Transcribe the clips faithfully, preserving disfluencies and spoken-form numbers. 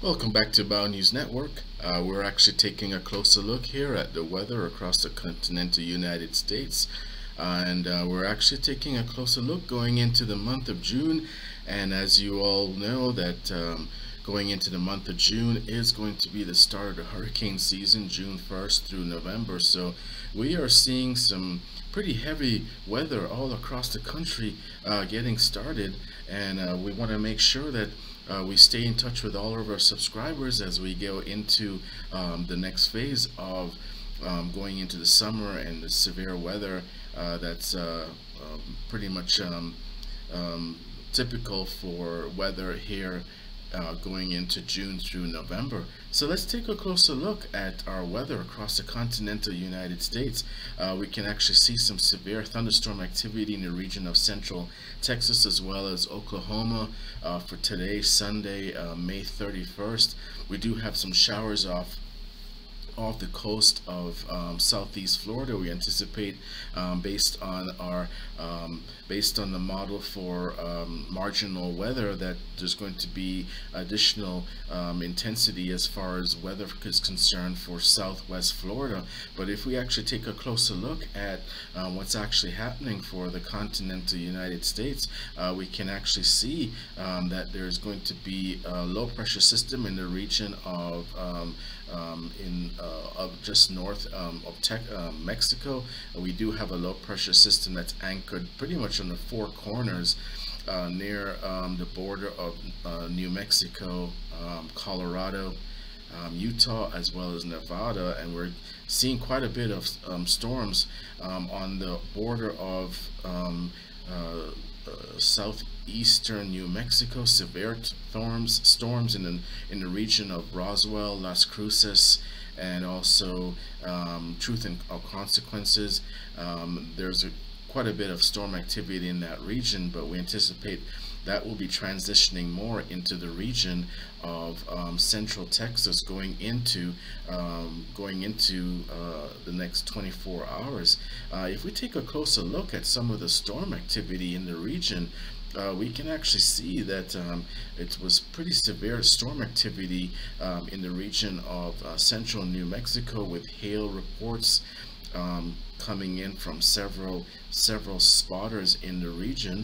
Welcome back to Bow News Network. Uh, we're actually taking a closer look here at the weather across the continental United States. Uh, and uh, we're actually taking a closer look going into the month of June. And as you all know, that um, going into the month of June is going to be the start of the hurricane season, June first through November. So we are seeing some pretty heavy weather all across the country uh, getting started. And uh, we want to make sure that Uh, we stay in touch with all of our subscribers as we go into um, the next phase of um, going into the summer and the severe weather uh, that's uh, uh, pretty much um, um, typical for weather here uh, going into June through November. So let's take a closer look at our weather across the continental United States. Uh, we can actually see some severe thunderstorm activity in the region of central Texas as well as Oklahoma uh, for today, Sunday, uh, May thirty-first. We do have some showers off off the coast of um, southeast Florida. We anticipate um, based on our um, based on the model for um, marginal weather that there's going to be additional um, intensity as far as weather is concerned for southwest Florida. But if we actually take a closer look at uh, what's actually happening for the continental United States, uh, we can actually see um, that there's going to be a low pressure system in the region of um, um, in uh, of just north um, of Tech, uh, Mexico. We do have a low pressure system that's anchored pretty much on the four corners uh, near um, the border of uh, New Mexico, um, Colorado, um, Utah, as well as Nevada, and we're seeing quite a bit of um, storms um, on the border of um, uh, uh, southeastern New Mexico. Severe storms, storms in the in the region of Roswell, Las Cruces, and also um, Truth and Consequences. Um, there's a, quite a bit of storm activity in that region, but we anticipate that will be transitioning more into the region of um, central Texas going into um, going into uh, the next twenty-four hours. Uh, if we take a closer look at some of the storm activity in the region, Uh, we can actually see that um, it was pretty severe storm activity um, in the region of uh, central New Mexico, with hail reports um, coming in from several several spotters in the region.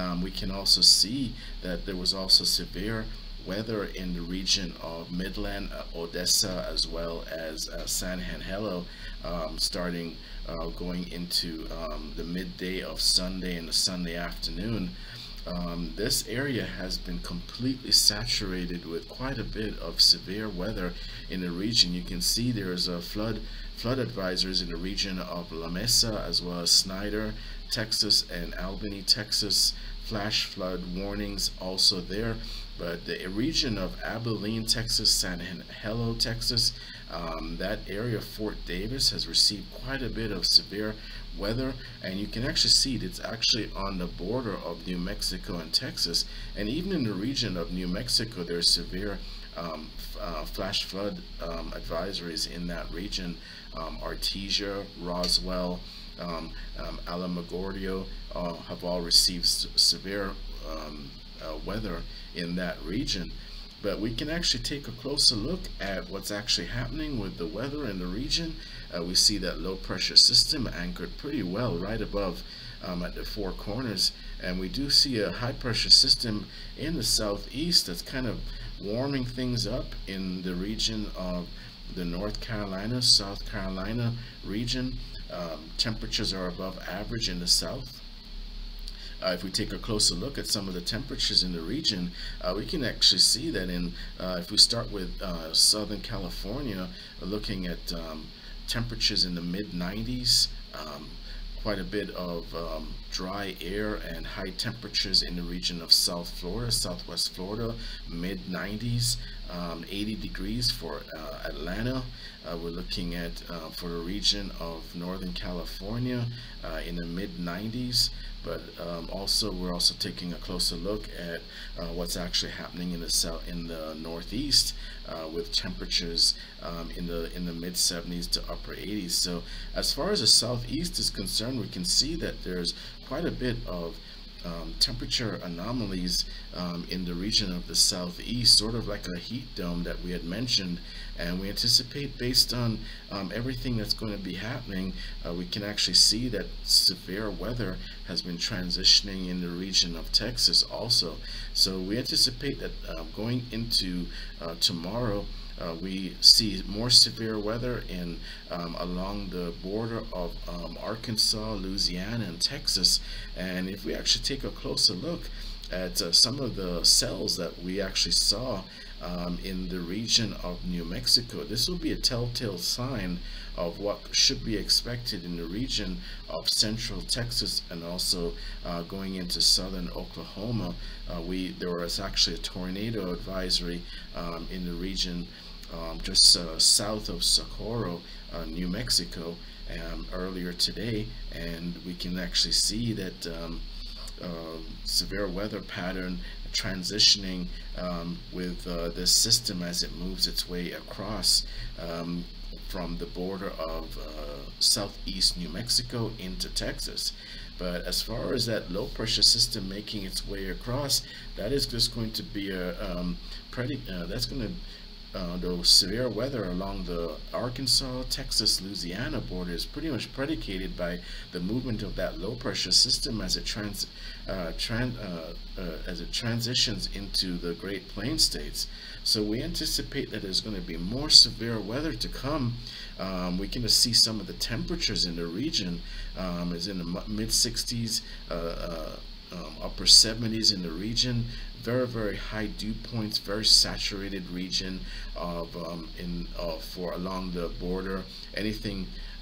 Um, we can also see that there was also severe weather in the region of Midland, uh, Odessa, as well as uh, San Angelo, um, starting uh, going into um, the midday of Sunday and the Sunday afternoon. Um, this area has been completely saturated with quite a bit of severe weather in the region. You can see there's a flood flood advisories in the region of La Mesa, as well as Snyder, Texas, and Albany, Texas. Flash flood warnings also there. But the region of Abilene, Texas, San Angelo, Texas, um, that area, Fort Davis, has received quite a bit of severe weather, and you can actually see it. It's actually on the border of New Mexico and Texas, and even in the region of New Mexico, there's severe um, uh, flash flood um, advisories in that region. Um, Artesia, Roswell, um, um, Alamogordo uh, have all received severe um, uh, weather in that region. But we can actually take a closer look at what's actually happening with the weather in the region. Uh, we see that low pressure system anchored pretty well right above um, at the four corners, and we do see a high pressure system in the southeast that's kind of warming things up in the region of the North Carolina, South Carolina region. Um, temperatures are above average in the south. Uh, if we take a closer look at some of the temperatures in the region, uh, we can actually see that in uh, if we start with uh, Southern California, looking at um, temperatures in the mid nineties, um, quite a bit of um, dry air and high temperatures in the region of South Florida, Southwest Florida, mid nineties, um, eighty degrees for uh, Atlanta. Uh, we're looking at uh, for the region of Northern California uh, in the mid nineties. But um, also, we're also taking a closer look at uh, what's actually happening in the south, in the northeast, uh, with temperatures um, in the in the mid seventies to upper eighties. So, as far as the southeast is concerned, we can see that there's quite a bit of um, temperature anomalies um, in the region of the southeast, sort of like a heat dome that we had mentioned. And we anticipate, based on um, everything that's going to be happening, uh, we can actually see that severe weather has been transitioning in the region of Texas also. So we anticipate that uh, going into uh, tomorrow, Uh, we see more severe weather in um, along the border of um, Arkansas, Louisiana, and Texas. And if we actually take a closer look at uh, some of the cells that we actually saw um, in the region of New Mexico, this will be a telltale sign of what should be expected in the region of central Texas, and also uh, going into southern Oklahoma. Uh, we there was actually a tornado advisory um, in the region um, just uh, south of Socorro, uh, New Mexico, um, earlier today, and we can actually see that um, uh, severe weather pattern transitioning um, with uh, this system as it moves its way across um, from the border of uh, southeast New Mexico into Texas. But as far as that low pressure system making its way across, that is just going to be a um, pretty, uh, that's going to Uh, the severe weather along the Arkansas, Texas, Louisiana border is pretty much predicated by the movement of that low pressure system as it trans, uh, trans uh, uh, as it transitions into the Great Plains states. So we anticipate that there's going to be more severe weather to come. Um, we can see some of the temperatures in the region um, is in the mid sixties, uh, uh, um, upper seventies in the region. Very, very high dew points, very saturated region of um, in uh, for along the border. Anything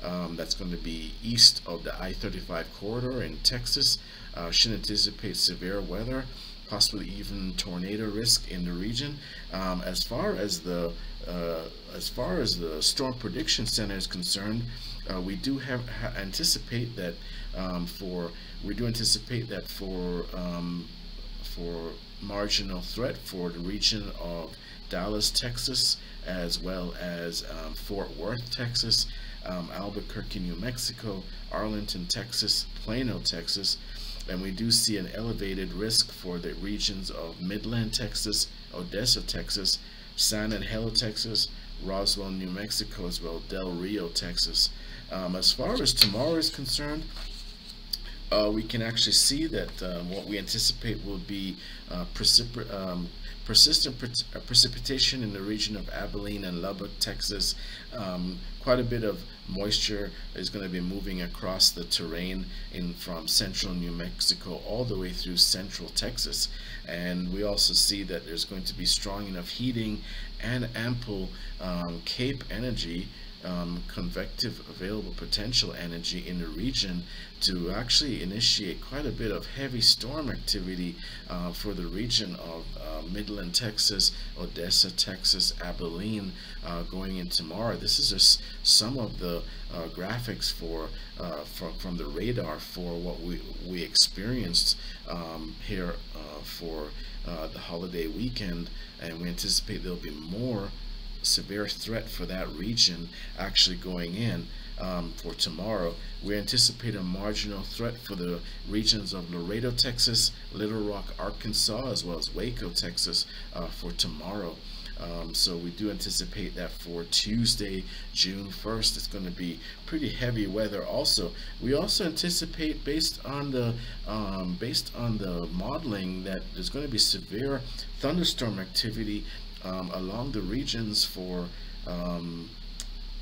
um, that's going to be east of the I thirty-five corridor in Texas uh, should anticipate severe weather, possibly even tornado risk in the region. Um, as far as the uh, as far as the Storm Prediction Center is concerned, uh, we do have ha anticipate that um, for we do anticipate that for um, for marginal threat for the region of Dallas, Texas, as well as um, Fort Worth, Texas, um, Albuquerque, New Mexico, Arlington, Texas, Plano, Texas. And we do see an elevated risk for the regions of Midland, Texas, Odessa, Texas, San Angelo, Texas, Roswell, New Mexico, as well as Del Rio, Texas. Um, as far as tomorrow is concerned, Uh, we can actually see that uh, what we anticipate will be uh, precip um, persistent pre uh, precipitation in the region of Abilene and Lubbock, Texas. Um, quite a bit of moisture is going to be moving across the terrain in from central New Mexico all the way through central Texas. And we also see that there's going to be strong enough heating and ample um, cape energy, Um, convective available potential energy in the region to actually initiate quite a bit of heavy storm activity uh, for the region of uh, Midland, Texas, Odessa, Texas, Abilene uh, going in tomorrow. This is just some of the uh, graphics for, uh, for from the radar for what we, we experienced um, here uh, for uh, the holiday weekend, and we anticipate there'll be more severe threat for that region actually going in um, for tomorrow. We anticipate a marginal threat for the regions of Laredo, Texas, Little Rock, Arkansas, as well as Waco, Texas uh, for tomorrow. Um, so we do anticipate that for Tuesday, June first, it's going to be pretty heavy weather. Also, we also anticipate, based on the um, based on the modeling, that there's going to be severe thunderstorm activity Um, along the regions for um,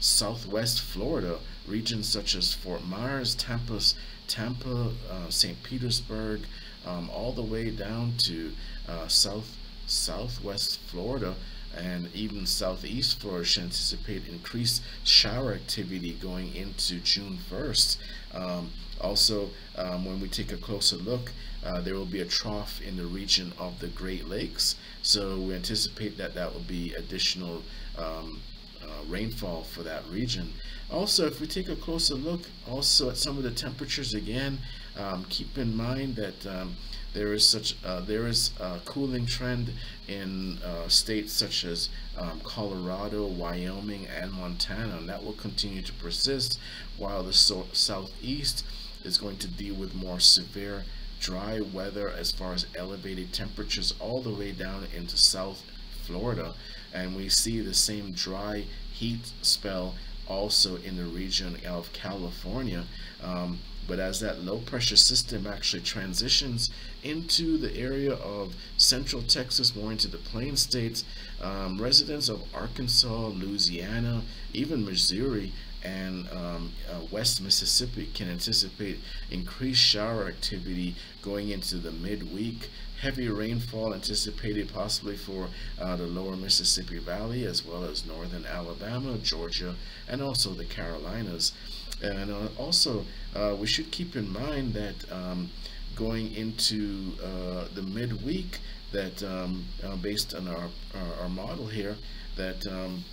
southwest Florida, regions such as Fort Myers, Tampa's, Tampa, uh, Saint Petersburg, um, all the way down to uh, south southwest Florida, and even southeast Florida should anticipate increased shower activity going into June first. Um, also, um, when we take a closer look, Uh, there will be a trough in the region of the Great Lakes, so we anticipate that that will be additional um, uh, rainfall for that region. Also, if we take a closer look also at some of the temperatures again, um, keep in mind that um, there is such uh, there is a cooling trend in uh, states such as um, Colorado, Wyoming, and Montana, and that will continue to persist, while the so southeast is going to deal with more severe dry weather as far as elevated temperatures all the way down into South Florida, and we see the same dry heat spell also in the region of California. Um, but as that low pressure system actually transitions into the area of central Texas, more into the plain states, um, residents of Arkansas, Louisiana, even Missouri, and um, uh, West Mississippi can anticipate increased shower activity going into the midweek. Heavy rainfall anticipated possibly for uh, the lower Mississippi Valley, as well as northern Alabama, Georgia, and also the Carolinas. And uh, also, uh, we should keep in mind that um, going into uh, the midweek, that um, uh, based on our, our, our model here, that um,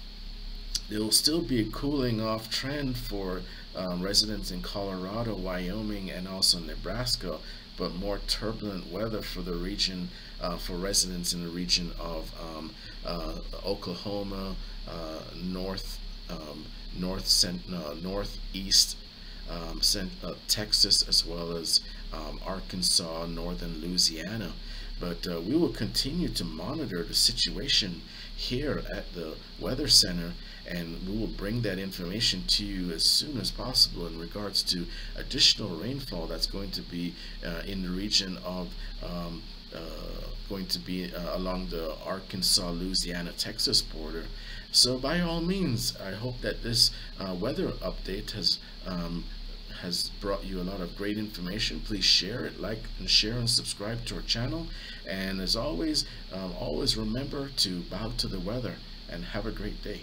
there will still be a cooling off trend for um, residents in Colorado, Wyoming, and also Nebraska, but more turbulent weather for the region, uh, for residents in the region of um, uh, Oklahoma, uh, north, um, north, cent uh, northeast um, cent uh, Texas, as well as um, Arkansas, northern Louisiana. But uh, we will continue to monitor the situation here at the Weather Center, and we will bring that information to you as soon as possible in regards to additional rainfall that's going to be uh, in the region of um, uh, going to be uh, along the Arkansas, Louisiana, Texas border. So by all means, I hope that this uh, weather update has um, has brought you a lot of great information. Please share it, like and share and subscribe to our channel. And as always, um, always remember to bow to the weather, and have a great day.